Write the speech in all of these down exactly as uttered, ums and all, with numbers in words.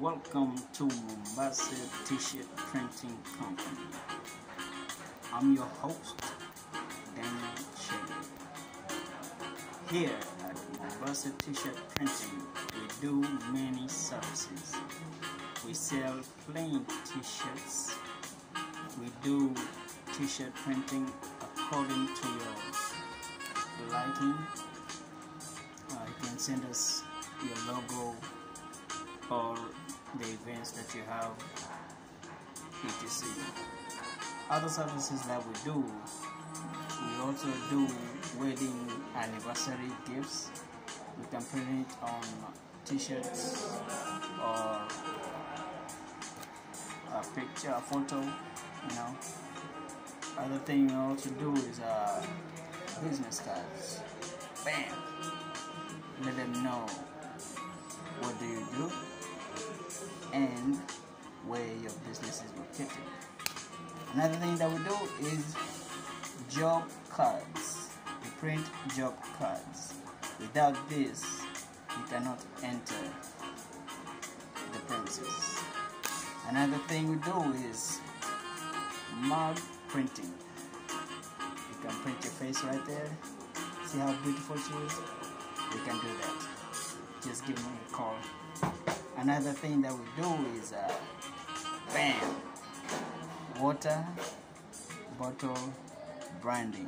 Welcome to Mombasa T-shirt Printing Company. I'm your host, Daniel Chege. Here at Mombasa T-shirt Printing, we do many services. We sell plain T-shirts. We do T-shirt printing according to your liking. Uh, you can send us your logo or the events that you have, P T C. Other services that we do, we also do wedding anniversary gifts. We can print it on T-shirts or a picture, a photo, you know. Other thing we also do is uh, business cards. Bam! Let them know what do you do and where your business is located. Another thing that we do is job cards. We print job cards. Without this, you cannot enter the premises. Another thing we do is mug printing. You can print your face right there. See how beautiful she is? We can do that. Just give me a call. Another thing that we do is uh, bam, water bottle branding.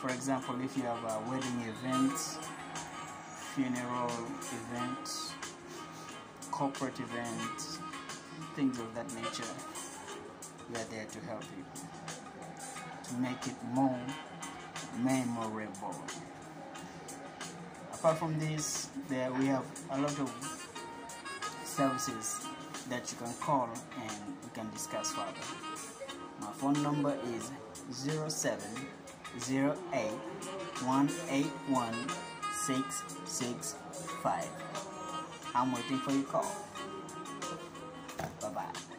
For example, if you have a wedding event, funeral event, corporate event, things of that nature, we are there to help you to make it more memorable. Apart from this, there we have a lot of services that you can call and we can discuss further. My phone number is zero seven zero eight one eight one six six five. I'm waiting for your call. Bye-bye.